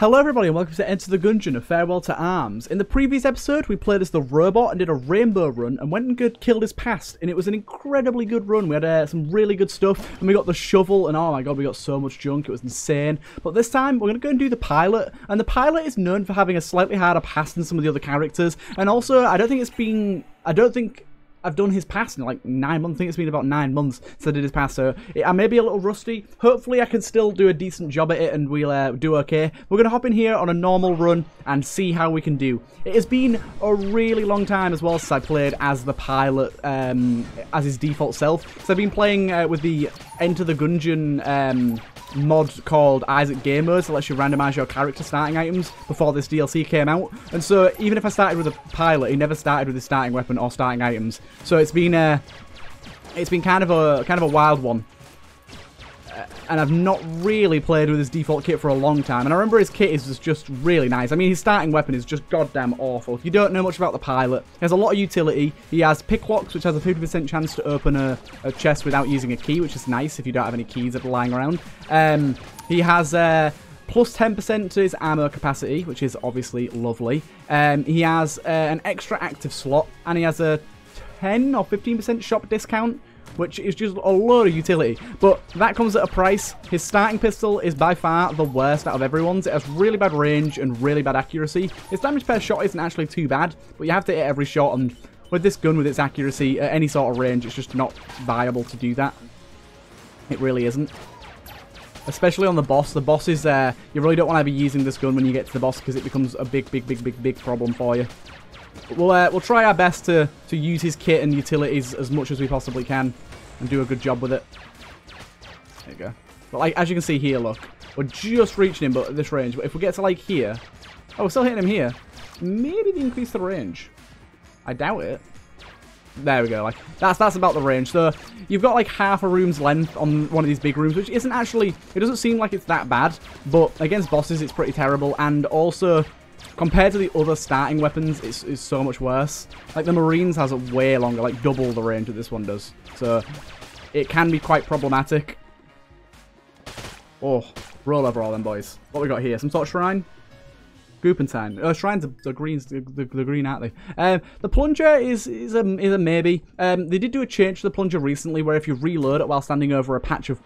Hello everybody and welcome to Enter the Gungeon, A Farewell to Arms. In the previous episode we played as the robot and did a rainbow run and went and killed his past, and it was an incredibly good run. We had some really good stuff and we got the shovel and oh my god, we got so much junk, it was insane. But this time we're going to go and do the pilot, and the pilot is known for having a slightly harder past than some of the other characters, and also I don't think I've done his past in like 9 months. I think it's been about 9 months since I did his past, so I may be a little rusty. Hopefully I can still do a decent job at it and we'll do okay. We're going to hop in here on a normal run and see how we can do. It has been a really long time as well since I played as the pilot, as his default self. So I've been playing with the Enter the Gungeon mod called Isaac Gamers that lets you randomise your character starting items before this DLC came out. And so even if I started with a pilot, he never started with his starting weapon or starting items. So it's been kind of a wild one. And I've not really played with his default kit for a long time. And I remember his kit is just really nice. I mean, his starting weapon is just goddamn awful. If you don't know much about the pilot, he has a lot of utility. He has picklocks, which has a 50% chance to open a chest without using a key, which is nice if you don't have any keys that are lying around. He has plus 10% to his ammo capacity, which is obviously lovely. He has an extra active slot, and he has a 10 or 15% shop discount, which is just a load of utility, but that comes at a price. His starting pistol is by far the worst out of everyone's. It has really bad range and really bad accuracy. Its damage per shot isn't actually too bad, but you have to hit every shot, and with this gun, with its accuracy, at any sort of range, it's just not viable to do that. It really isn't. Especially on the boss. The boss is, you really don't want to be using this gun when you get to the boss, because it becomes a big problem for you. We'll try our best to use his kit and utilities as much as we possibly can and do a good job with it. There you go. But like, as you can see here, look, we're just reaching him, but at this range. But if we get to like here, oh, we're still hitting him here. Maybe they increase the range. I doubt it. There we go. Like that's about the range. So you've got like half a room's length on one of these big rooms, which isn't actually. It doesn't seem like it's that bad, but against bosses, it's pretty terrible. And also, compared to the other starting weapons, it's so much worse. Like, the Marines has a way longer, like, double the range that this one does. So, it can be quite problematic. Oh, roll over all them, boys. What we got here? Some sort of shrine? Goopentine. Oh, shrines are the green, aren't they? The plunger is a maybe. They did do a change to the plunger recently, where if you reload it while standing over a patch of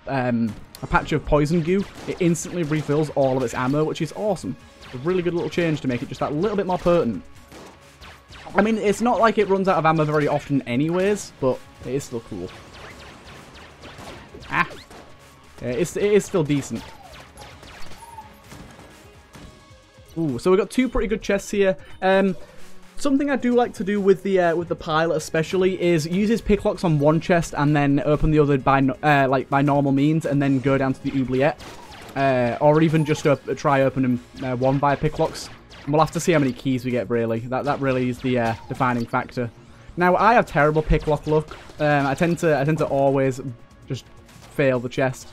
poison goo, it instantly refills all of its ammo, which is awesome. A really good little change to make it just that little bit more potent. I mean, it's not like it runs out of ammo very often, anyways, but it is still cool. Ah, yeah, it is still decent. Ooh, so we've got two pretty good chests here. Something I do like to do with the pilot especially is use his picklocks on one chest and then open the other by normal means, and then go down to the oubliette, or even just try opening one by picklocks. And we'll have to see how many keys we get. Really, that really is the defining factor. Now, I have terrible picklock luck. I tend to always just fail the chest.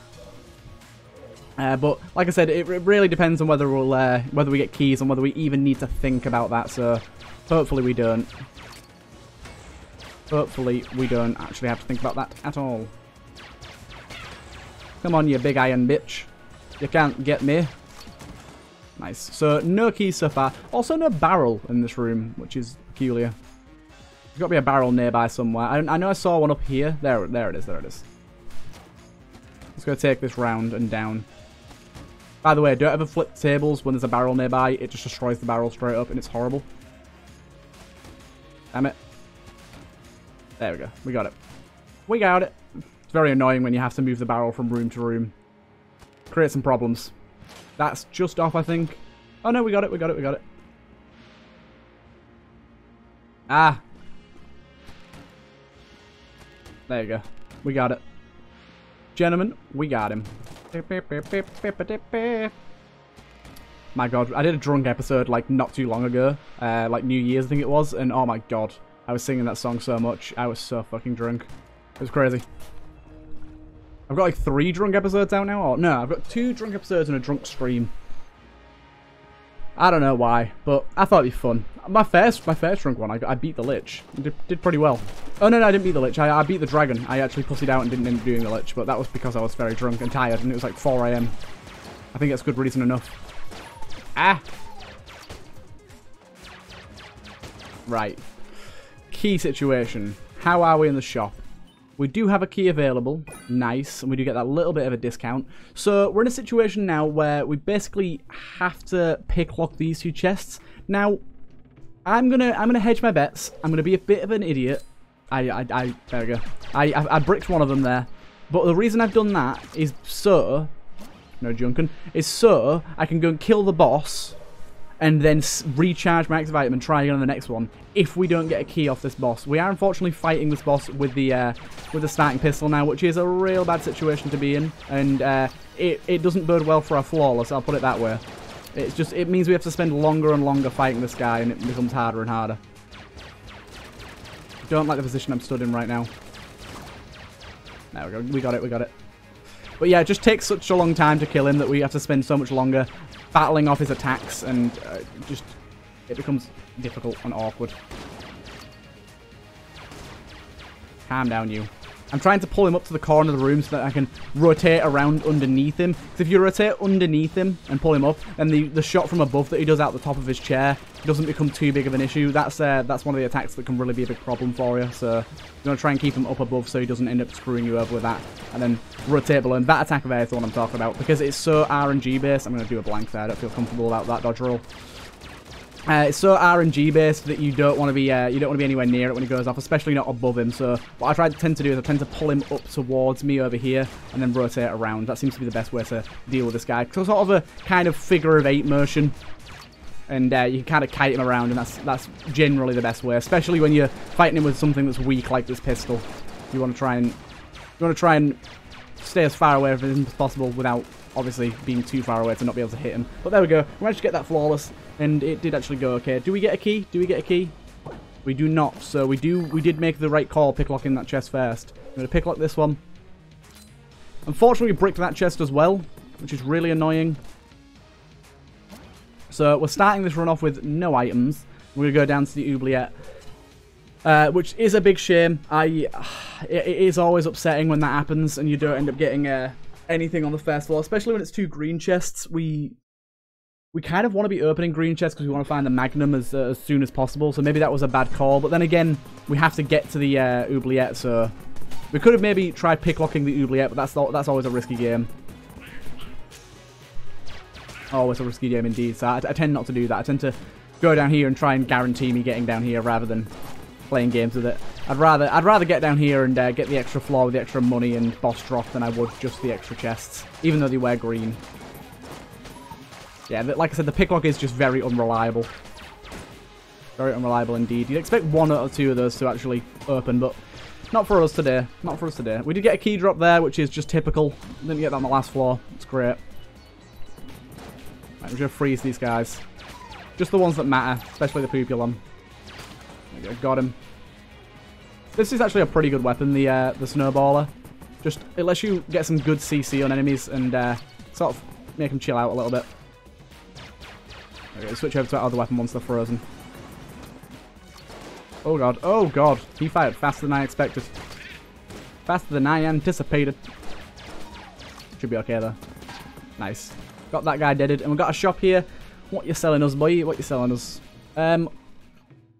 But like I said, it really depends on whether we'll whether we get keys and whether we even need to think about that. So hopefully we don't. Hopefully we don't actually have to think about that at all. Come on, you big iron bitch. You can't get me. Nice. So, no keys so far. Also, no barrel in this room, which is peculiar. There's got to be a barrel nearby somewhere. I know I saw one up here. There it is. Let's go take this round and down. By the way, don't ever flip tables when there's a barrel nearby. It just destroys the barrel straight up, and it's horrible. Damn it. There we go. We got it. We got it. It's very annoying when you have to move the barrel from room to room. Create some problems. That's just off, I think. Oh no, we got it. Ah. There you go. We got it. Gentlemen, we got him. My god, I did a drunk episode like not too long ago. Like New Year's, I think it was. And oh my god, I was singing that song so much. I was so fucking drunk. It was crazy. I've got like 3 drunk episodes out now, or no, I've got 2 drunk episodes and a drunk stream. I don't know why, but I thought it'd be fun. My first drunk one, I beat the Lich. Did pretty well. Oh no, I didn't beat the Lich, I beat the Dragon. I actually pussied out and didn't end up doing the Lich, but that was because I was very drunk and tired, and it was like 4 AM. I think that's good reason enough. Ah! Right. Key situation. How are we in the shop? We do have a key available. Nice. And we do get that little bit of a discount. So we're in a situation now where we basically have to pick lock these two chests. Now, I'm gonna hedge my bets. I'm gonna be a bit of an idiot. There we go. I bricked one of them there. But the reason I've done that is so, no junkin, is so I can go and kill the boss and then recharge my active item and try again on the next one if we don't get a key off this boss. We are unfortunately fighting this boss with the starting pistol now, which is a real bad situation to be in. And it doesn't bode well for our flawless, I'll put it that way. It's just, it means we have to spend longer and longer fighting this guy and it becomes harder and harder. Don't like the position I'm stood in right now. There we go. We got it. We got it. But yeah, it just takes such a long time to kill him that we have to spend so much longer battling off his attacks and just... it becomes difficult and awkward. Calm down, you. I'm trying to pull him up to the corner of the room so that I can rotate around underneath him. Because if you rotate underneath him and pull him up, then the shot from above that he does out the top of his chair doesn't become too big of an issue. That's one of the attacks that can really be a big problem for you. So you're going to try and keep him up above so he doesn't end up screwing you over with that. And then rotate below. And that attack of air is the one I'm talking about. Because it's so RNG based. I'm going to do a blank there. I don't feel comfortable about that dodge roll. It's so RNG based that you don't want to be anywhere near it when it goes off, especially not above him. So what I tend to do is I tend to pull him up towards me over here and then rotate around. That seems to be the best way to deal with this guy. So sort of a kind of figure-of-8 motion, and you can kind of kite him around, and that's generally the best way, especially when you're fighting him with something that's weak like this pistol. You want to try and stay as far away from him as possible without obviously being too far away to not be able to hit him. But there we go. We managed to get that flawless. And it did actually go okay. Do we get a key? Do we get a key? We do not. So we did make the right call picklocking that chest first. I'm going to picklock this one. Unfortunately, we bricked that chest as well, which is really annoying. So we're starting this run off with no items. We're going to go down to the oubliette, which is a big shame. It is always upsetting when that happens and you don't end up getting anything on the first floor, especially when it's two green chests. We kind of want to be opening green chests because we want to find the Magnum as soon as possible. So maybe that was a bad call. But then again, we have to get to the oubliette. So we could have maybe tried picklocking the oubliette, but that's always a risky game. Always a risky game indeed. So I tend not to do that. I tend to go down here and try and guarantee me getting down here rather than playing games with it. I'd rather get down here and get the extra floor with the extra money and boss drop than I would just the extra chests, even though they were green. Yeah, like I said, the picklock is just very unreliable. Very unreliable indeed. You'd expect one or two of those to actually open, but not for us today. Not for us today. We did get a key drop there, which is just typical. Didn't get that on the last floor. It's great. Right, we're going to freeze these guys. Just the ones that matter, especially the Pupulon. There we go. Got him. This is actually a pretty good weapon, the Snowballer. Just, it lets you get some good CC on enemies and sort of make them chill out a little bit. Okay, switch over to our other weapon once they're frozen. Oh god, oh god. He fired faster than I expected. Faster than I anticipated. Should be okay though. Nice. Got that guy deaded. And we've got a shop here. What you selling us, boy? What you selling us?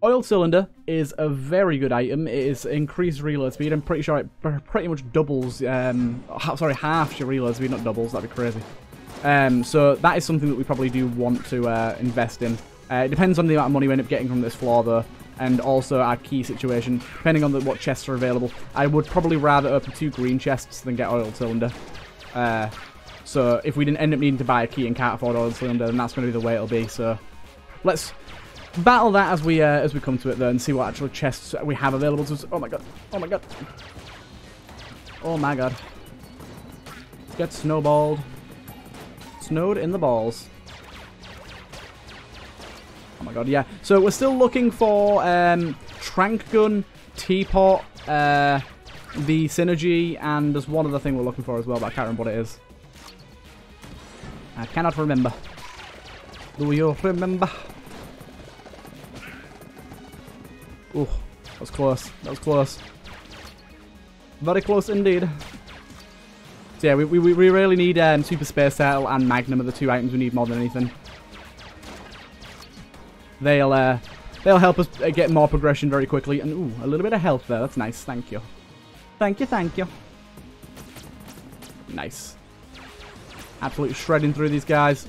Oil Cylinder is a very good item. It is increased reload speed. I'm pretty sure it pretty much doubles, sorry, halves your reload speed, not doubles. That'd be crazy. So that is something that we probably do want to invest in. It depends on the amount of money we end up getting from this floor, though, and also our key situation. Depending on what chests are available, I would probably rather open two green chests than get Oil Cylinder. So if we didn't end up needing to buy a key and can't afford Oil Cylinder, then that's going to be the way it'll be. So let's battle that as we come to it, though, and see what actual chests we have available to us. Oh my god! Oh my god! Oh my god! Get snowballed. Snowed in the balls. Oh my god, yeah. So we're still looking for Tranq gun, teapot, the synergy, and there's one other thing we're looking for as well, but I can't remember what it is. I cannot remember. Do you remember? Ooh, that was close. That was close. Very close indeed. So yeah, we really need Super Space Cell and Magnum are the two items we need more than anything. They'll help us get more progression very quickly. And ooh, a little bit of health there. That's nice. Thank you. Thank you. Thank you. Nice. Absolutely shredding through these guys.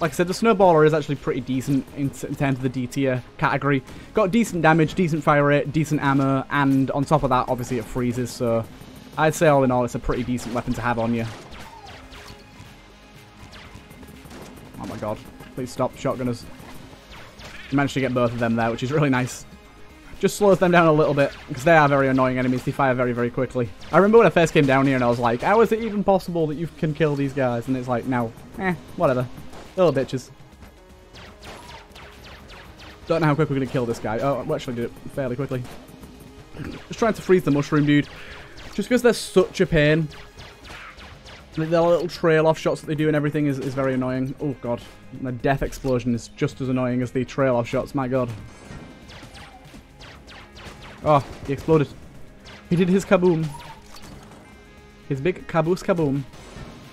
Like I said, the Snowballer is actually pretty decent in terms of the D tier category. Got decent damage, decent fire rate, decent ammo, and on top of that, obviously it freezes, so I'd say all in all, it's a pretty decent weapon to have on you. Oh my god. Please stop, shotgunners. Managed to get both of them there, which is really nice. Just slows them down a little bit, because they are very annoying enemies. They fire very, very quickly. I remember when I first came down here and I was like, how is it even possible that you can kill these guys? And it's like, no. Eh, whatever. Little bitches. Don't know how quick we're going to kill this guy. Oh, we actually did it fairly quickly. Just trying to freeze the mushroom dude. Just because they're such a pain. Their little trail-off shots that they do and everything is very annoying. Oh, God. And the death explosion is just as annoying as the trail-off shots. My God. Oh, he exploded. He did his kaboom. His big caboose kaboom.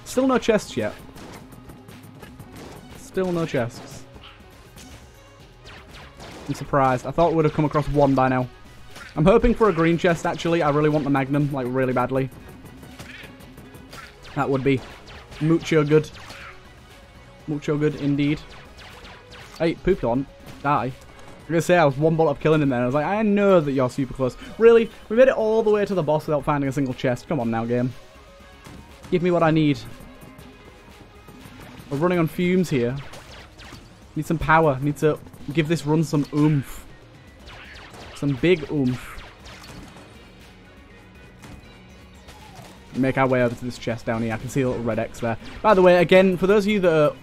Still no chests yet. Still no chests. I'm surprised. I thought we would have come across one by now. I'm hoping for a green chest, actually. I really want the Magnum, like, really badly. That would be mucho good. Mucho good, indeed. Hey, Pupulon. Die. I was going to say, I was one bullet up killing him there. I was like, I know that you're super close. Really? We made it all the way to the boss without finding a single chest. Come on now, game. Give me what I need. We're running on fumes here. Need some power. Need to give this run some oomph. Some big oomph. Make our way over to this chest down here. I can see a little red X there. By the way, again, for those of you that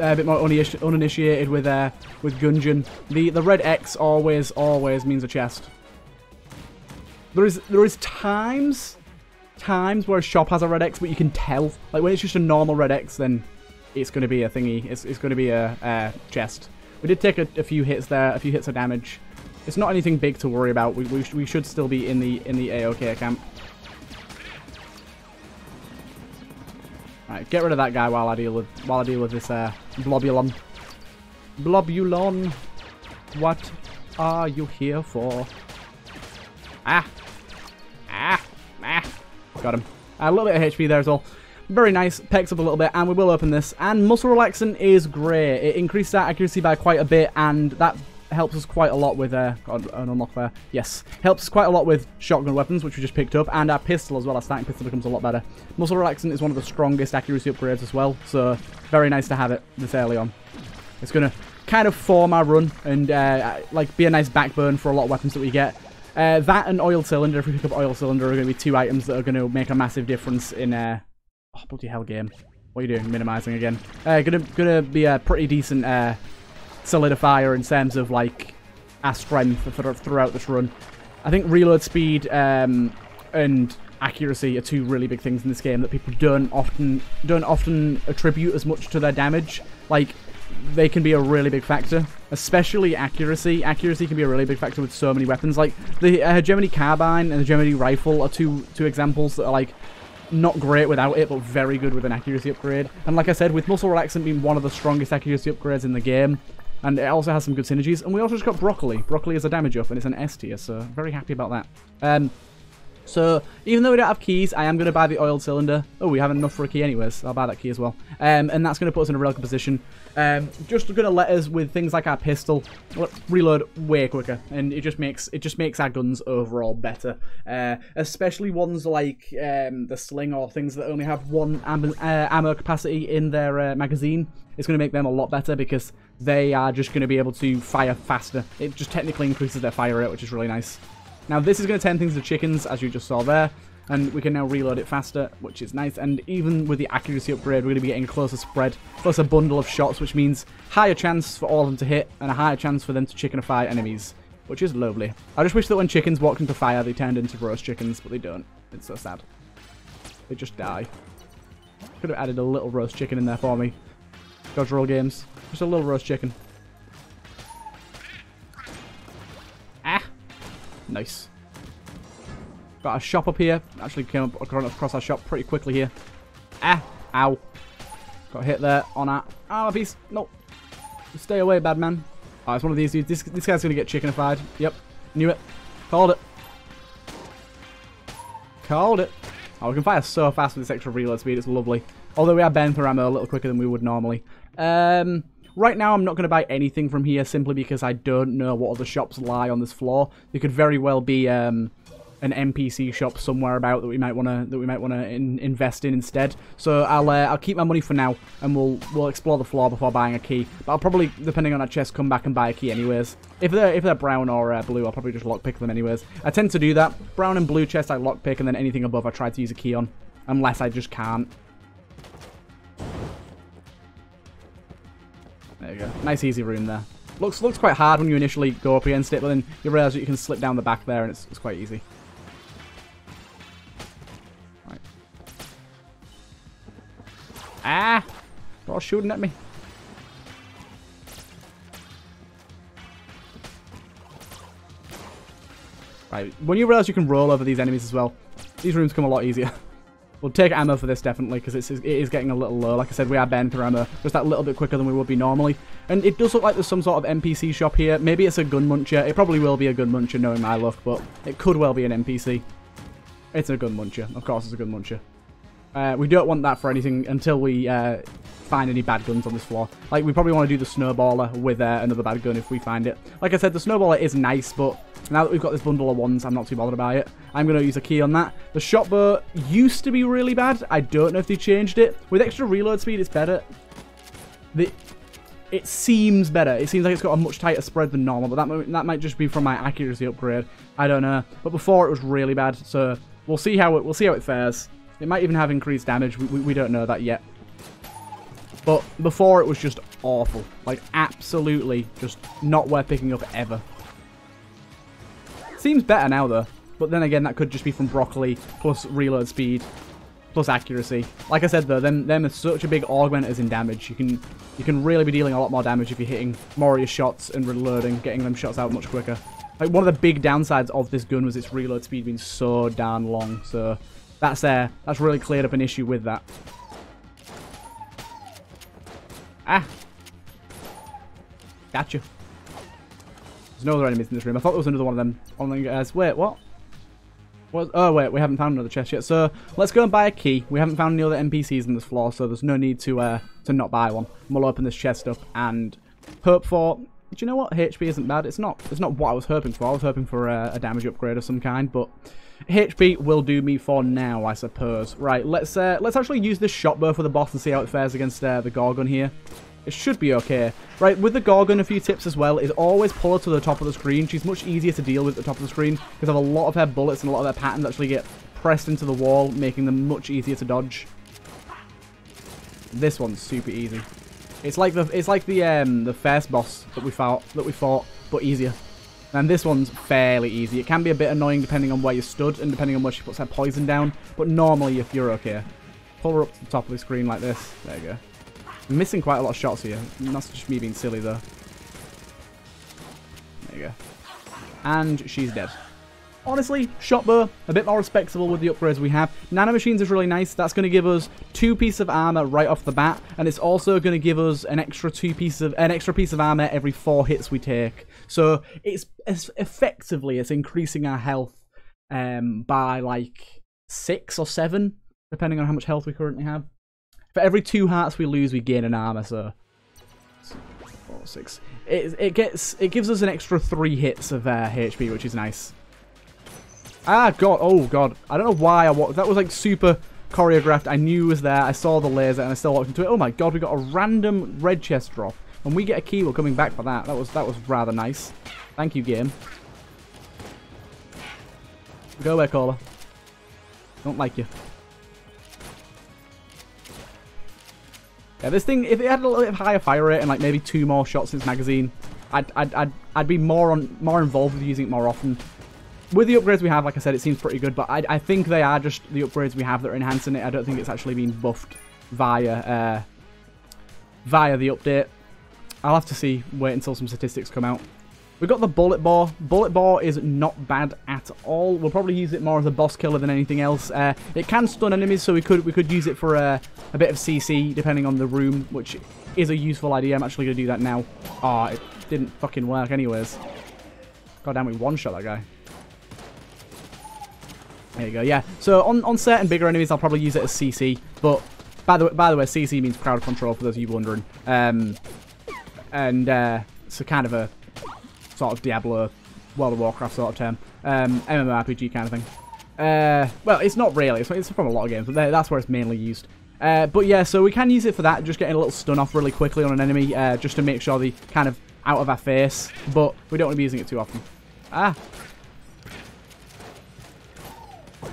are a bit more uninitiated with Gungeon, the red X always means a chest. There is times where a shop has a red X, but you can tell. Like, when it's just a normal red X, then it's going to be a thingy. It's going to be a chest. We did take a few hits there, a few hits of damage. It's not anything big to worry about. We should still be in the AOK camp. Right, get rid of that guy while I deal with this Blobulon. Blobulon, what are you here for? Ah! Got him. A little bit of HP there as well. Very nice. Pecks up a little bit, and we will open this. And Muscle Relaxant is great. It increased our accuracy by quite a bit, and that helps us quite a lot with got an unlock there. Yes, helps quite a lot with shotgun weapons, which we just picked up, and our pistol as well. Our starting pistol becomes a lot better. Muscle Relaxant is one of the strongest accuracy upgrades as well, so very nice to have it this early on. It's gonna kind of form our run and like be a nice backbone for a lot of weapons that we get. That and Oil Cylinder, if we pick up Oil Cylinder, are gonna be two items that are gonna make a massive difference in. Oh, bloody hell, game! What are you doing? Minimizing again? Gonna be a pretty decent. Solidifier in terms of like our strength for throughout this run. I think reload speed and accuracy are two really big things in this game that people don't often attribute as much to their damage. Like, they can be a really big factor, especially accuracy. Accuracy can be a really big factor with so many weapons. Like the Hegemony Carbine and the Hegemony Rifle are two examples that are like not great without it, but very good with an accuracy upgrade. And like I said, with Muscle Relaxant being one of the strongest accuracy upgrades in the game. And it also has some good synergies. And we also just got Broccoli. Broccoli is a damage up, and it's an S tier, so very happy about that. So, even though we don't have keys, I am going to buy the Oil Cylinder. Oh, we have enough for a key anyways. So I'll buy that key as well. And that's going to put us in a real good position. Just going to let us with things like our pistol reload way quicker. And it just makes our guns overall better. Especially ones like the Sling or things that only have one ammo capacity in their magazine. It's going to make them a lot better because they are just going to be able to fire faster. It just technically increases their fire rate, which is really nice. Now, this is going to turn things to chickens, as you just saw there. And we can now reload it faster, which is nice. And even with the accuracy upgrade, we're going to be getting closer spread, closer bundle of shots, which means higher chance for all of them to hit and a higher chance for them to chickenify enemies, which is lovely. I just wish that when chickens walked into fire, they turned into roast chickens, but they don't. It's so sad. They just die. Could have added a little roast chicken in there for me. Dodge roll games. Just a little roast chicken. Ah! Nice. Got a shop up here. Actually came up across our shop pretty quickly here. Ah! Ow. Got hit there on our armor piece. Nope. Stay away, bad man. Alright, it's one of these dudes. This guy's gonna get chickenified. Yep. Knew it. Called it. Called it. Oh, we can fire so fast with this extra reload speed. It's lovely. Although we are burning through ammo a little quicker than we would normally. Right now, I'm not going to buy anything from here simply because I don't know what other shops lie on this floor. There could very well be an NPC shop somewhere about that we might want to invest in instead. So I'll keep my money for now, and we'll explore the floor before buying a key. But I'll probably, depending on our chest, come back and buy a key anyways. If they're brown or blue, I'll probably just lockpick them anyways. I tend to do that. Brown and blue chest I lockpick, and then anything above I try to use a key on, unless I just can't. There you go. Nice easy room there. Looks quite hard when you initially go up against it, but then you realise that you can slip down the back there and it's quite easy. Right. Ah! They're all shooting at me. Right, when you realise you can roll over these enemies as well, these rooms come a lot easier. We'll take ammo for this, definitely, because it is getting a little low. Like I said, we are burning through ammo just that little bit quicker than we would be normally. And it does look like there's some sort of NPC shop here. Maybe it's a gun muncher. It probably will be a gun muncher, knowing my luck, but it could well be an NPC. It's a gun muncher. Of course it's a gun muncher. We don't want that for anything until we find any bad guns on this floor. Like, we probably want to do the Snowballer with another bad gun if we find it. Like I said, the Snowballer is nice, but now that we've got this bundle of ones, I'm not too bothered about it. I'm going to use a key on that. The shot bow used to be really bad. I don't know if they changed it. With extra reload speed, it's better. It seems better. It seems like it's got a much tighter spread than normal, but that might just be from my accuracy upgrade. I don't know. But before, it was really bad, so we'll see how it fares. It might even have increased damage. We don't know that yet. But before, it was just awful. Like, absolutely just not worth picking up ever. Seems better now, though. But then again, that could just be from Broccoli, plus reload speed, plus accuracy. Like I said, though, them are such a big augmenters in damage. You can really be dealing a lot more damage if you're hitting more of your shots and reloading, getting them shots out much quicker. Like, one of the big downsides of this gun was its reload speed being so darn long. So that's really cleared up an issue with that. Ah! Gotcha. No other enemies in this room. I thought there was another one of them on the guys. Wait, what? Oh, wait, we haven't found another chest yet. So let's go and buy a key. We haven't found any other NPCs on this floor, so there's no need to not buy one. We'll open this chest up and hope for. Do you know what? HP isn't bad. It's not what I was hoping for. I was hoping for a damage upgrade of some kind, but HP will do me for now, I suppose. Right, let's actually use this shot bow for the boss and see how it fares against the Gorgon here. It should be okay. Right, with the Gorgon, a few tips as well is always pull her to the top of the screen. She's much easier to deal with at the top of the screen because of a lot of her bullets and a lot of her patterns actually get pressed into the wall, making them much easier to dodge. This one's super easy. It's like the first boss that we fought, but easier. And this one's fairly easy. It can be a bit annoying depending on where you stood and depending on where she puts her poison down, but normally if you're okay, pull her up to the top of the screen like this. There you go. I'm missing quite a lot of shots here. That's just me being silly, though. There you go. And she's dead. Honestly, shot bow, a bit more respectable with the upgrades we have. Nanomachines is really nice. That's going to give us 2 pieces of armor right off the bat, and it's also going to give us an extra piece of armor every 4 hits we take. So it's effectively increasing our health by like 6 or 7, depending on how much health we currently have. For every 2 hearts we lose, we gain an armor, so 4, 6. It gives us an extra 3 hits of HP, which is nice. Ah, God. Oh, God. I don't know why that was, like, super choreographed. I knew it was there. I saw the laser, and I still walked into it. Oh, my God. We got a random red chest drop. When we get a key, we're coming back for that. That was rather nice. Thank you, game. Go away, caller. Don't like you. Yeah, this thing, if it had a little bit higher fire rate and like maybe 2 more shots in its magazine, I'd be more involved with using it more often. With the upgrades we have, like I said, it seems pretty good, but I think they are just the upgrades we have that are enhancing it. I don't think it's actually been buffed via the update. I'll have to see, wait until some statistics come out. We've got the bullet bore. Bullet bore is not bad at all. We'll probably use it more as a boss killer than anything else. It can stun enemies, so we could use it for a bit of CC depending on the room, which is a useful idea. I'm actually going to do that now. Ah, it didn't fucking work anyways. God damn, we one-shot that guy. There you go. Yeah. So on certain bigger enemies, I'll probably use it as CC. But by the way, CC means crowd control for those of you wondering. So kind of a sort of Diablo, World of Warcraft sort of term, MMORPG kind of thing. Well, it's not really. It's from a lot of games, but that's where it's mainly used. But yeah, so we can use it for that, just getting a little stun off really quickly on an enemy, just to make sure they kind of out of our face. But we don't want to be using it too often. Ah.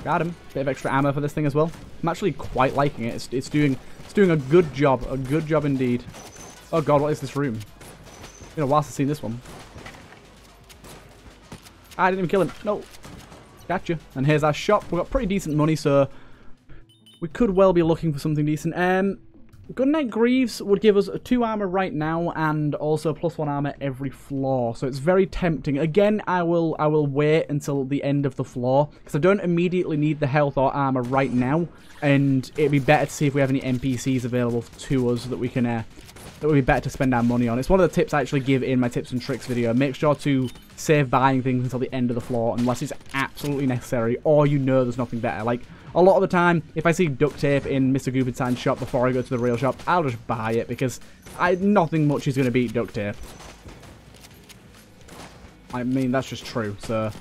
Got him. Bit of extra ammo for this thing as well. I'm actually quite liking it. It's doing a good job. A good job indeed. Oh god, what is this room? It's been a while since I've seen this one. I didn't even kill him. No. Gotcha. And here's our shop. We've got pretty decent money, so we could well be looking for something decent. Gun Knight Greaves would give us a 2 armor right now and also +1 armor every floor. So it's very tempting. Again, I will wait until the end of the floor because I don't immediately need the health or armor right now. And it'd be better to see if we have any NPCs available to us that we can that would be better to spend our money on. It's one of the tips I actually give in my tips and tricks video. Make sure to save buying things until the end of the floor unless it's absolutely necessary or you know there's nothing better. Like, a lot of the time, if I see duct tape in Mr. Goobenstein's shop before I go to the real shop, I'll just buy it because nothing much is going to beat duct tape. I mean, that's just true. So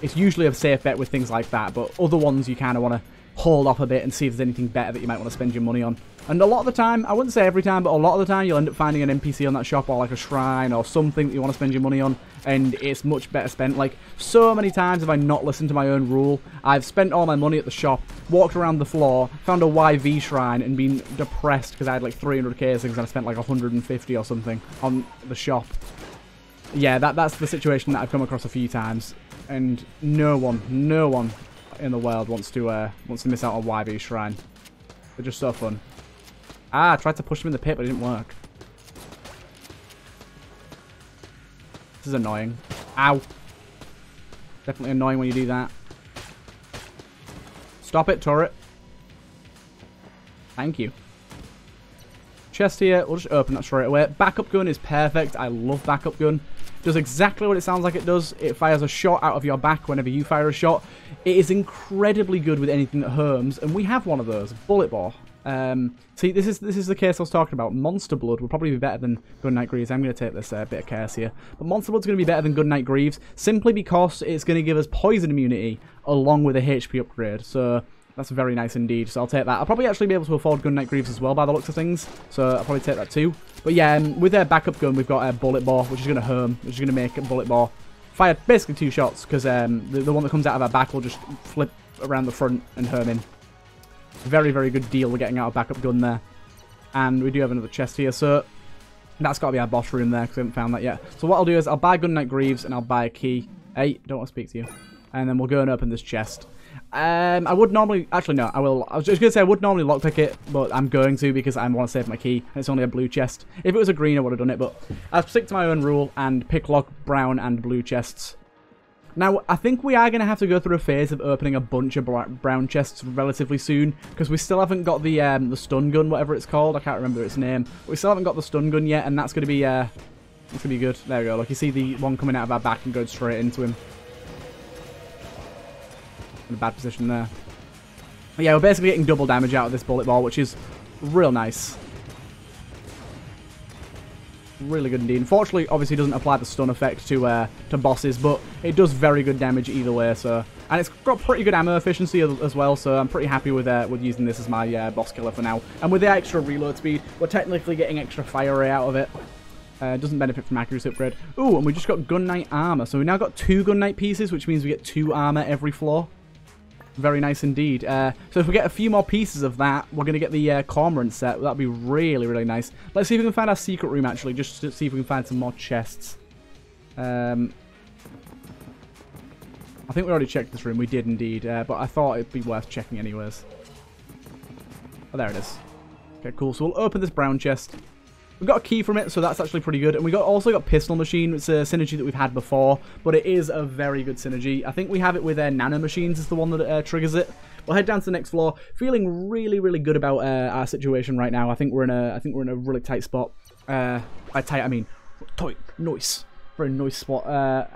it's usually a safe bet with things like that, but other ones you kind of want to hold off a bit and see if there's anything better that you might want to spend your money on. And a lot of the time, I wouldn't say every time, but a lot of the time you'll end up finding an NPC on that shop or like a shrine or something that you want to spend your money on, and it's much better spent. Like, so many times have I not listened to my own rule. I've spent all my money at the shop, walked around the floor, found a YV shrine and been depressed because I had like 300k things and I spent like 150 or something on the shop. Yeah, that's the situation that I've come across a few times, and no one in the world wants to miss out on YV shrine. They're just so fun. Ah, I tried to push him in the pit, but it didn't work. This is annoying. Ow. Definitely annoying when you do that. Stop it, turret. Thank you. Chest here. We'll just open that straight away. Backup gun is perfect. I love backup gun. Does exactly what it sounds like it does. It fires a shot out of your back whenever you fire a shot. It is incredibly good with anything that harms, and we have one of those. Bullet bore. See, this is the case I was talking about. Monster blood will probably be better than Gun Knight Greaves. I'm going to take this bit of curse here. But Monster blood's going to be better than Gun Knight Greaves simply because it's going to give us poison immunity along with a HP upgrade. So that's very nice indeed. So I'll take that. I'll probably actually be able to afford Gun Knight Greaves as well by the looks of things. So I'll probably take that too. But yeah, with their backup gun, we've got a bullet bore, which is going to harm, which is going to make a bullet bore fire basically 2 shots because the one that comes out of our back will just flip around the front and harm him. Very, very good deal. We're getting out of backup gun there. And we do have another chest here, so that's got to be our boss room there, because we haven't found that yet. So what I'll do is I'll buy Gun Knight Greaves, and I'll buy a key. Hey, don't want to speak to you. And then we'll go and open this chest. I would normally... Actually, no, I will... I was just going to say I would normally lockpick it, but I'm going to, because I want to save my key. And it's only a blue chest. If it was a green, I would have done it, but I'll stick to my own rule and pick lock brown and blue chests. Now, I think we are going to have to go through a phase of opening a bunch of brown chests relatively soon, because we still haven't got the stun gun, whatever it's called. I can't remember its name. But we still haven't got the stun gun yet, and that's going to be it's going to be good. There we go. Look, you see the one coming out of our back and going straight into him. In a bad position there. But yeah, we're basically getting double damage out of this bullet ball, which is real nice. Really good indeed. Unfortunately, obviously, it doesn't apply the stun effect to bosses, but it does very good damage either way. So, and it's got pretty good ammo efficiency as well. So I'm pretty happy with using this as my boss killer for now. And with the extra reload speed, we're technically getting extra fire rate out of it. Doesn't benefit from accuracy upgrade. Ooh, and we just got Gun Knight armor. So we now got 2 Gun Knight pieces, which means we get 2 armor every floor. Very nice indeed. So if we get a few more pieces of that, we're going to get the Cormorant set. That'd be really, really nice. Let's see if we can find our secret room, actually, just to see if we can find some more chests. I think we already checked this room. We did indeed, but I thought it'd be worth checking anyways. Oh, there it is. Okay, cool. So we'll open this brown chest. We got a key from it, so that's actually pretty good. And we got also got Pistol Machine. It's a synergy that we've had before, but it is a very good synergy. I think we have it with Nanomachines is the one that triggers it. We'll head down to the next floor. Feeling really, really good about our situation right now. I think we're in a really tight spot. Tight, I mean, tight, nice, very nice spot.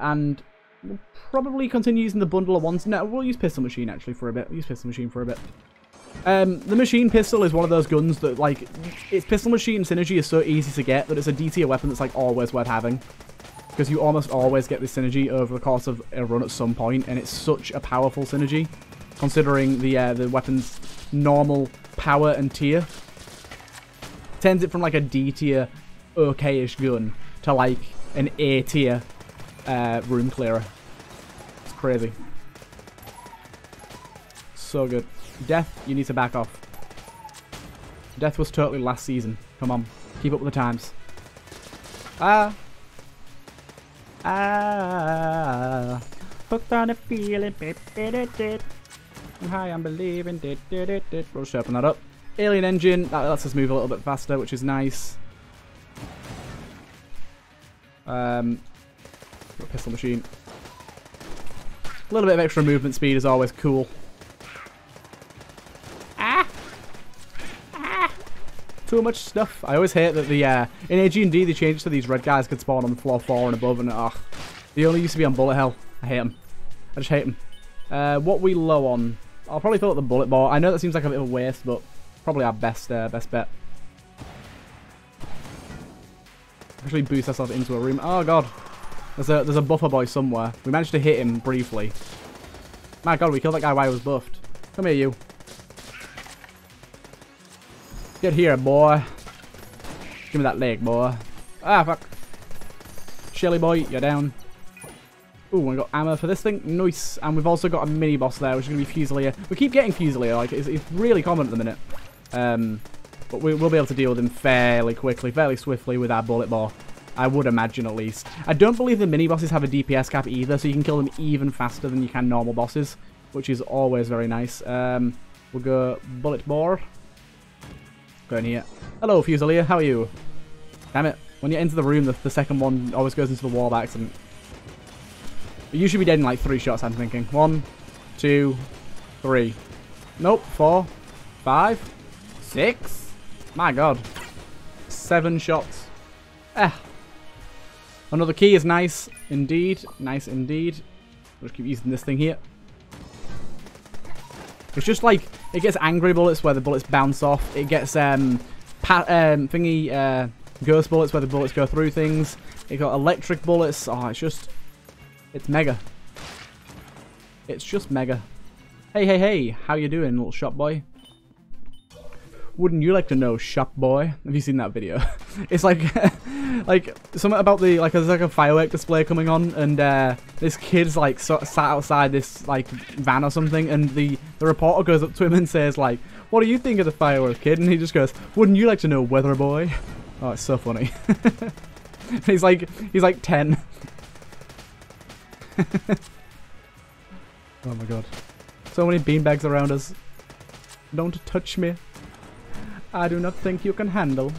And we'll probably continue using the bundle of ones. No, we'll use Pistol Machine actually for a bit. The machine pistol is one of those guns that, like, its pistol machine synergy is so easy to get that it's a DTR weapon that's, like, always worth having. Because you almost always get this synergy over the course of a run at some point, and it's such a powerful synergy, considering the weapon's normal power and tier. Turns it from, like, a D-tier, okay-ish gun to, like, an A-tier room clearer. It's crazy. So good. Death, you need to back off. Death was totally last season. Come on. Keep up with the times. Hooked on a feeling. I'm high, I'm believing. We'll sharpen that up. Alien engine. That lets us move a little bit faster, which is nice. Pistol machine. A little bit of extra movement speed is always cool. Too much stuff. I always hate that in AG&D they changed to these red guys could spawn on the floor 4 and above, and they only used to be on bullet hell. I hate them. I just hate them. What we low on? I'll probably fill up the bullet bore. I know that seems like a bit of a waste, but probably our best bet. Actually boost ourselves into a room. Oh god, there's a buffer boy somewhere. We managed to hit him briefly. My god, we killed that guy while he was buffed. Come here, you. Get here, boy. Give me that leg, boy. Ah, fuck. Shelly boy, you're down. Ooh, I got ammo for this thing. Nice. And we've also got a mini-boss there, which is going to be Fusilier. We keep getting Fusilier. Like, it's really common at the minute. But we'll be able to deal with him fairly quickly, fairly swiftly with our bullet ball. I would imagine, at least. I don't believe the mini-bosses have a DPS cap either, so you can kill them even faster than you can normal bosses, which is always very nice. We'll go bullet bore. Going here. Hello, Fusilier. How are you? Damn it. When you enter the room, the second one always goes into the wall by accident. You should be dead in like 3 shots, I'm thinking. 1, 2, 3. Nope. 4, 5, 6. My god. 7 shots. Another key is nice indeed. Nice indeed. We'll just keep using this thing here. It's just like, it gets angry bullets where the bullets bounce off. It gets ghost bullets where the bullets go through things. It got electric bullets. Oh, it's mega. It's just mega. Hey, hey, hey, how you doing, little shop boy? Wouldn't you like to know, shop boy? Have you seen that video? It's like, like something about the, like, there's like a firework display coming on, and this kid's like sat outside this like van or something, and the reporter goes up to him and says like, "What do you think of the firework, kid?" And he just goes, "Wouldn't you like to know, weather boy?" Oh, it's so funny. he's like 10. Oh my god. So many beanbags around us. Don't touch me. I do not think you can handle.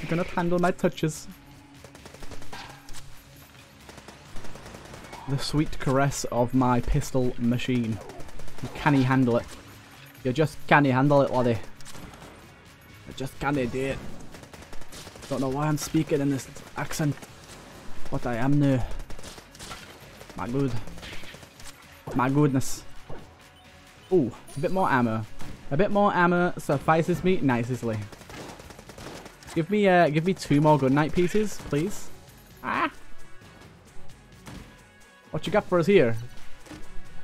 You cannot handle my touches. The sweet caress of my pistol machine. Can he handle it? You just can't handle it, laddie. I just can't do it. Don't know why I'm speaking in this accent, but I am new. My good. My goodness. Ooh, a bit more ammo. A bit more ammo suffices me nicely. Give me 2 more Gun Knight pieces, please. What you got for us here?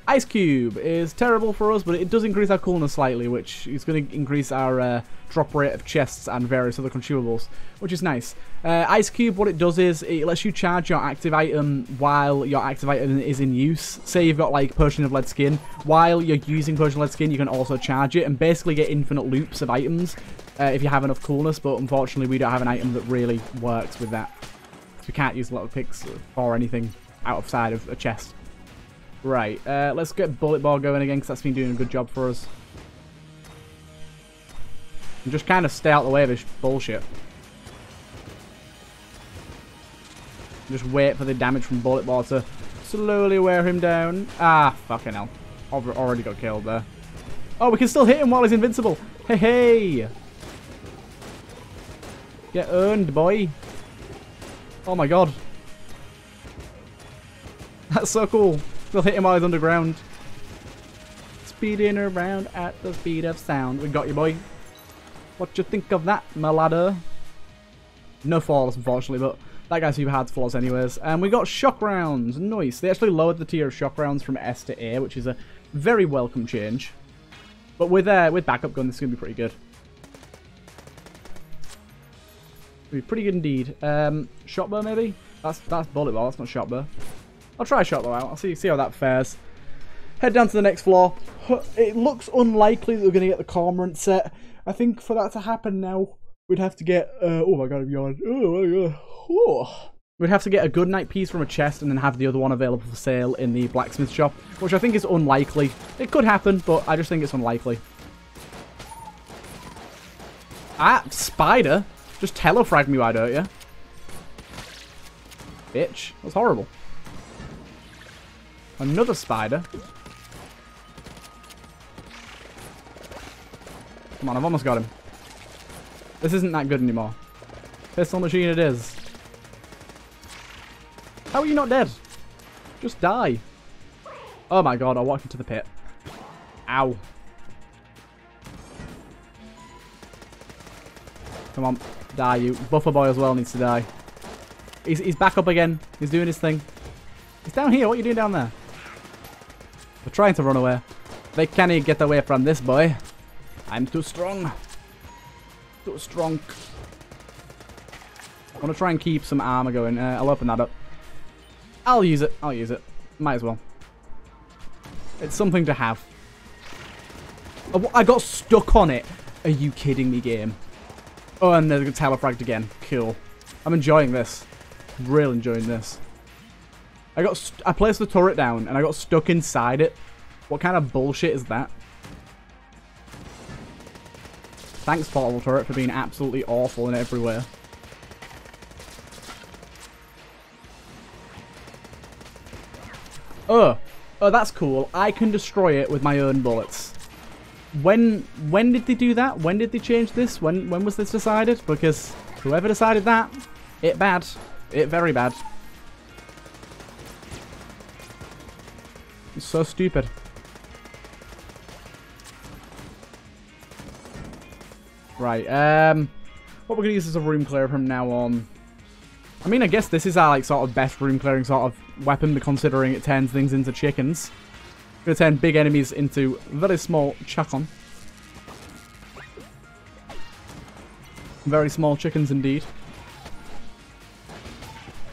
Ice Cube is terrible for us, but it does increase our coolness slightly, which is going to increase our drop rate of chests and various other consumables, which is nice. Ice Cube, what it does is it lets you charge your active item while your active item is in use. Say you've got like Potion of Lead Skin. While you're using Potion of Lead Skin, you can also charge it and basically get infinite loops of items if you have enough coolness, but unfortunately we don't have an item that really works with that. So we can't use a lot of picks or anything outside of a chest. Right, let's get bullet ball going again because that's been doing a good job for us. And just kind of stay out the way of this bullshit. Just wait for the damage from bullet ball to slowly wear him down. Ah, fucking hell. I've already got killed there. Oh, we can still hit him while he's invincible. Hey, hey. Get earned, boy. Oh my god. That's so cool. We'll hit him while he's underground. Speeding around at the speed of sound. We got you, boy. What you think of that, my ladder? No flaws, unfortunately, but that guy's super hard to flaws anyways. And we got shock rounds. Nice. They actually lowered the tier of shock rounds from S to A, which is a very welcome change. But with backup gun, this is going to be pretty good. It'll be pretty good indeed. Shot burr, maybe? That's bullet ball. That's not shot burr. I'll try shot burr out. I'll see how that fares. Head down to the next floor. It looks unlikely that we're going to get the Cormorant set. I think for that to happen now, we'd have to get... oh my god, I'm yawned. We'd have to get a Gun Knight piece from a chest and then have the other one available for sale in the blacksmith shop, which I think is unlikely. It could happen, but I just think it's unlikely. Ah, spider! Just telefrag me, why don't you? Bitch, that's horrible. Another spider. Come on, I've almost got him. This isn't that good anymore. Pistol machine it is. How are you not dead? Just die. Oh my god, I walked into the pit. Ow. Come on, die you. Buffer boy as well needs to die. He's back up again. He's doing his thing. He's down here. What are you doing down there? They're trying to run away. They can't get away from this boy. I'm too strong. Too strong. I want to try and keep some armor going. I'll open that up. I'll use it. I'll use it. Might as well. It's something to have. I got stuck on it. Are you kidding me, game? Oh, and they're telefragged again. Cool. I'm enjoying this. Really enjoying this. I placed the turret down and I got stuck inside it. What kind of bullshit is that? Thanks, Portable Turret, for being absolutely awful in every way. Oh, that's cool. I can destroy it with my own bullets. When did they do that? When did they change this? When was this decided? Because whoever decided that, it bad. It very bad. It's so stupid. Right, what we're going to use is a room clear from now on. I mean, I guess this is our, like, sort of best room clearing sort of weapon, but considering it turns things into chickens. Going to turn big enemies into very small chacon. Very small chickens indeed.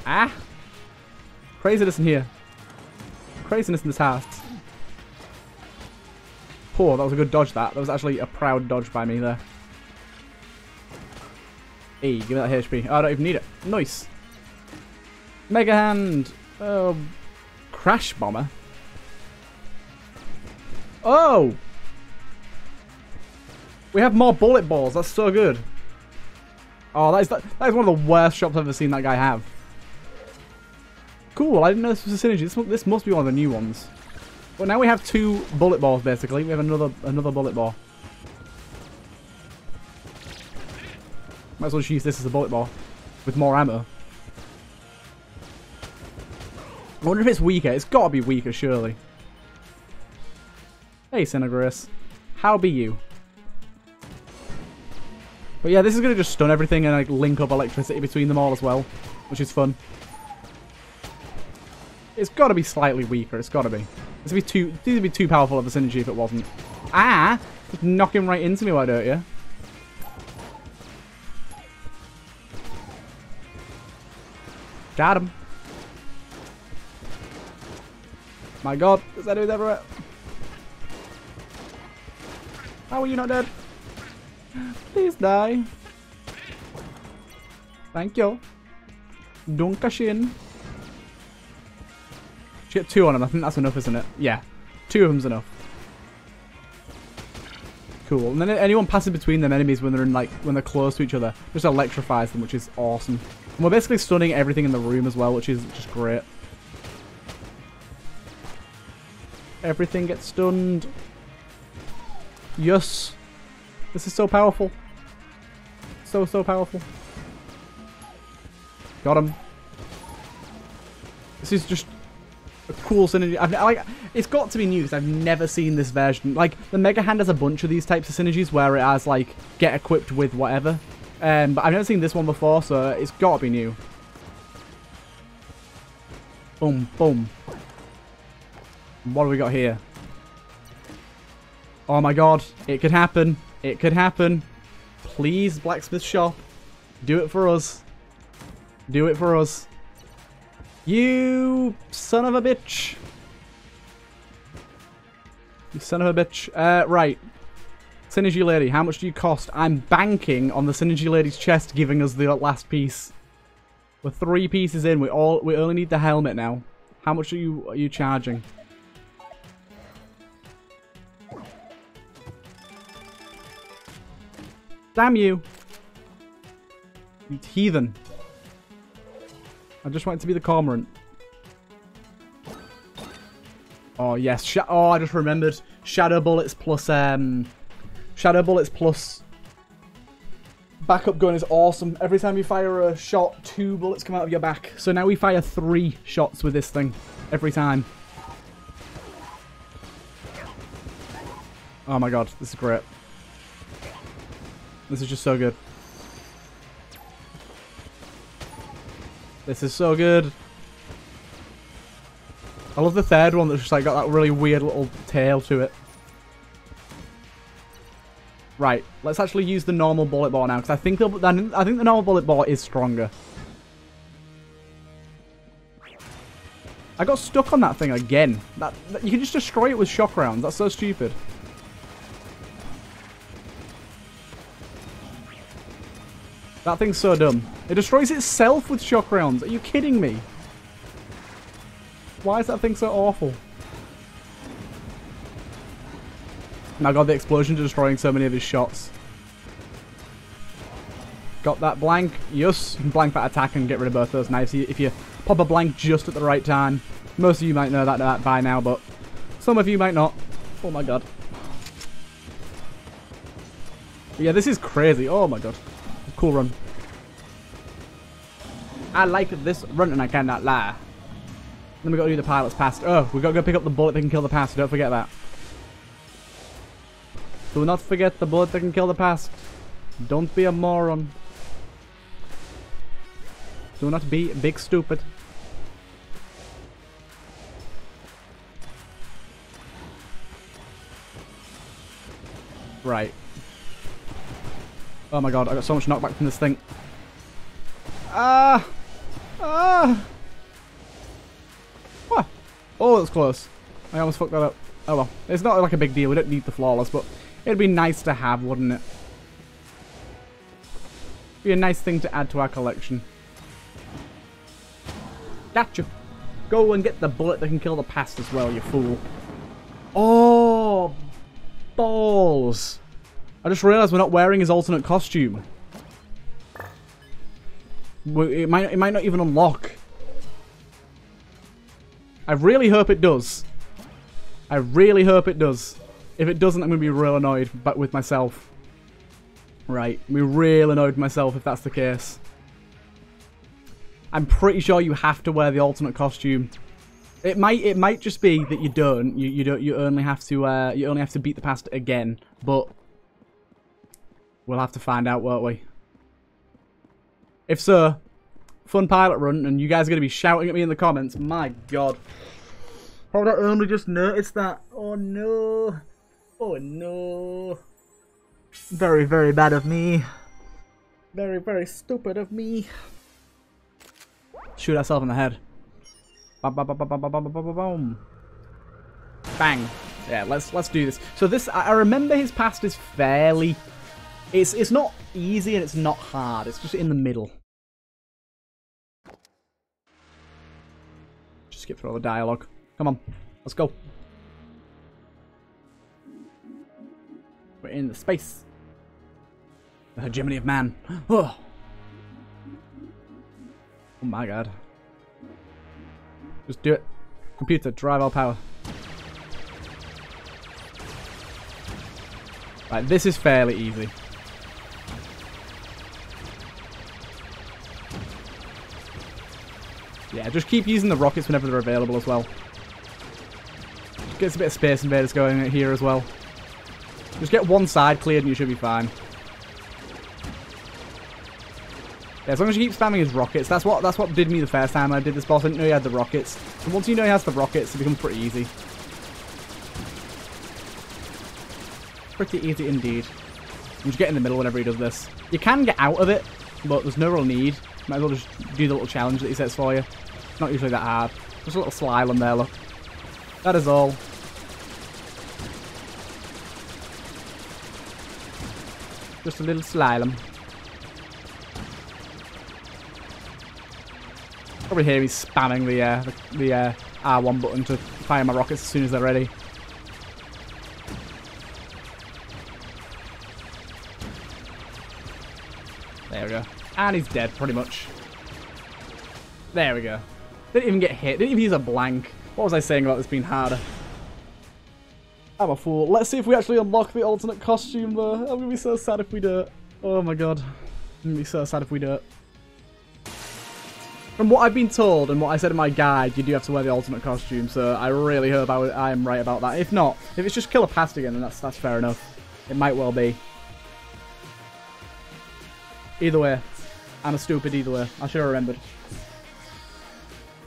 Ah! Craziness in here. Craziness in this house. Poor, that was a good dodge, that. That was actually a proud dodge by me there. Hey, give me that HP. Oh, I don't even need it. Nice. Mega Hand. Oh, Crash bomber. Oh! We have more bullet balls. That's so good. Oh, that is one of the worst shops I've ever seen that guy have. Cool, I didn't know this was a synergy. This must be one of the new ones. But now we have two bullet balls, basically. We have another bullet ball. Might as well just use this as a bullet ball with more ammo. I wonder if it's weaker. It's got to be weaker, surely. Hey, Cinegris. How be you? But yeah, this is going to just stun everything and like link up electricity between them all as well, which is fun. It's got to be slightly weaker. It's got to be. This would be too powerful of a synergy if it wasn't. Ah! Just knock him right into me, why don't you? Got him. My god, there's enemies everywhere. How are you not dead? Please die. Thank you. Don't cash in. Get two on him. I think that's enough, isn't it? Yeah. Two of them's enough. Cool. And then anyone passing between them enemies when they're close to each other just electrifies them, which is awesome. And we're basically stunning everything in the room as well, which is just great. Everything gets stunned. Yes. This is so powerful. So, so powerful. Got him. This is just a cool synergy. It's got to be new because I've never seen this version. Like, the Mega Hand has a bunch of these types of synergies where it has, like, get equipped with whatever. But I've never seen this one before, so it's got to be new. Boom, boom. What do we got here? Oh my god. It could happen. It could happen. Please, Blacksmith Shop. Do it for us. Do it for us. You son of a bitch. You son of a bitch. Right. Synergy Lady, how much do you cost? I'm banking on the Synergy Lady's chest giving us the last piece. We're 3 pieces in. We only need the helmet now. How much are you charging? Damn you. You heathen. I just want it to be the Cormorant. Oh, yes. Oh, I just remembered. Shadow bullets plus... Shadow bullets plus... Backup gun is awesome. Every time you fire a shot, 2 bullets come out of your back. So now we fire 3 shots with this thing. Every time. Oh my god. This is great. This is just so good. This is so good. I love the third one that's just like got that really weird little tail to it. Right, let's actually use the normal bullet bore now because I think the normal bullet bore is stronger. I got stuck on that thing again. You can just destroy it with shock rounds. That's so stupid. That thing's so dumb. It destroys itself with shock rounds. Are you kidding me? Why is that thing so awful? Now, God, the explosion destroying so many of his shots. Got that blank. Yes, you can blank that attack and get rid of both those knives if you pop a blank just at the right time. Most of you might know that by now, but some of you might not. Oh, my God. But yeah, this is crazy. Oh, my God. Cool run. I like this run and I cannot lie. Then we got to do the pilot's pass. Oh, we got to go pick up the bullet that can kill the past. Don't forget that. Do not forget the bullet that can kill the past. Don't be a moron. Do not be big stupid. Right. Oh my god, I got so much knockback from this thing. Ah! Ah! What? Oh, that's close. I almost fucked that up. Oh well. It's not like a big deal, we don't need the flawless, but it'd be nice to have, wouldn't it? Be a nice thing to add to our collection. Gotcha! Go and get the bullet that can kill the past as well, you fool. Oh! Balls! I just realised we're not wearing his alternate costume. It might not even unlock. I really hope it does. I really hope it does. If it doesn't, I'm going to be real annoyed with myself. Right, I'm real annoyed with myself if that's the case. I'm pretty sure you have to wear the alternate costume. It might just be that you don't. You only have to beat the past again, but. We'll have to find out, won't we? If so, fun pilot run, and you guys are going to be shouting at me in the comments. My god. Oh, I only just noticed that. Oh, no. Oh, no. Very, very bad of me. Very, very stupid of me. Shoot ourselves in the head. Bang. Yeah, let's do this. So this, I remember his past is fairly... It's not easy and it's not hard. It's just in the middle. Just skip through all the dialogue. Come on, let's go. We're in the space. The hegemony of man. Oh. Oh my god. Just do it. Computer, drive all power. Right, this is fairly easy. Yeah, just keep using the rockets whenever they're available as well. Just gets a bit of Space Invaders going here as well. Just get one side cleared and you should be fine. Yeah, as long as you keep spamming his rockets, that's what did me the first time I did this boss. I didn't know he had the rockets. And once you know he has the rockets, it becomes pretty easy. Pretty easy indeed. You just get in the middle whenever he does this. You can get out of it, but there's no real need. Might as well just do the little challenge that he sets for you. Not usually that hard. Just a little slalom there, look. That is all. Just a little slalom. Probably hear me spamming the R1 button to fire my rockets as soon as they're ready. There we go. And he's dead, pretty much. There we go. Didn't even get hit. Didn't even use a blank. What was I saying about this being harder? I'm a fool. Let's see if we actually unlock the alternate costume, though. I'm going to be so sad if we don't. Oh, my God. I'm going to be so sad if we don't. From what I've been told and what I said in my guide, you do have to wear the alternate costume, so I really hope I am right about that. If not, if it's just kill a past again, then that's fair enough. It might well be. Either way. I'm a stupid either way. I should have remembered.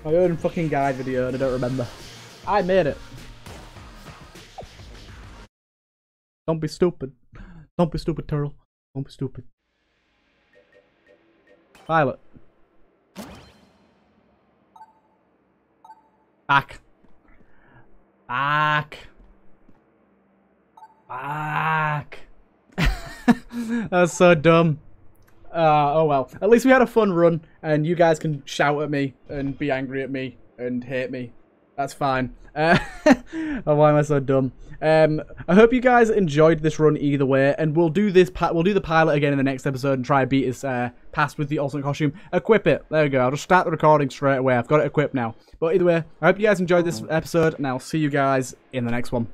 My own fucking guide video and I don't remember. I made it. Don't be stupid. Don't be stupid, turtle. Don't be stupid. Pilot. Back. Back. Back. That's so dumb. Oh well. At least we had a fun run, and you guys can shout at me, and be angry at me, and hate me. That's fine. Oh, why am I so dumb? I hope you guys enjoyed this run either way, and we'll do the pilot again in the next episode and try and beat his past with the alternate costume. Equip it. There we go. I'll just start the recording straight away. I've got it equipped now. But either way, I hope you guys enjoyed this episode, and I'll see you guys in the next one.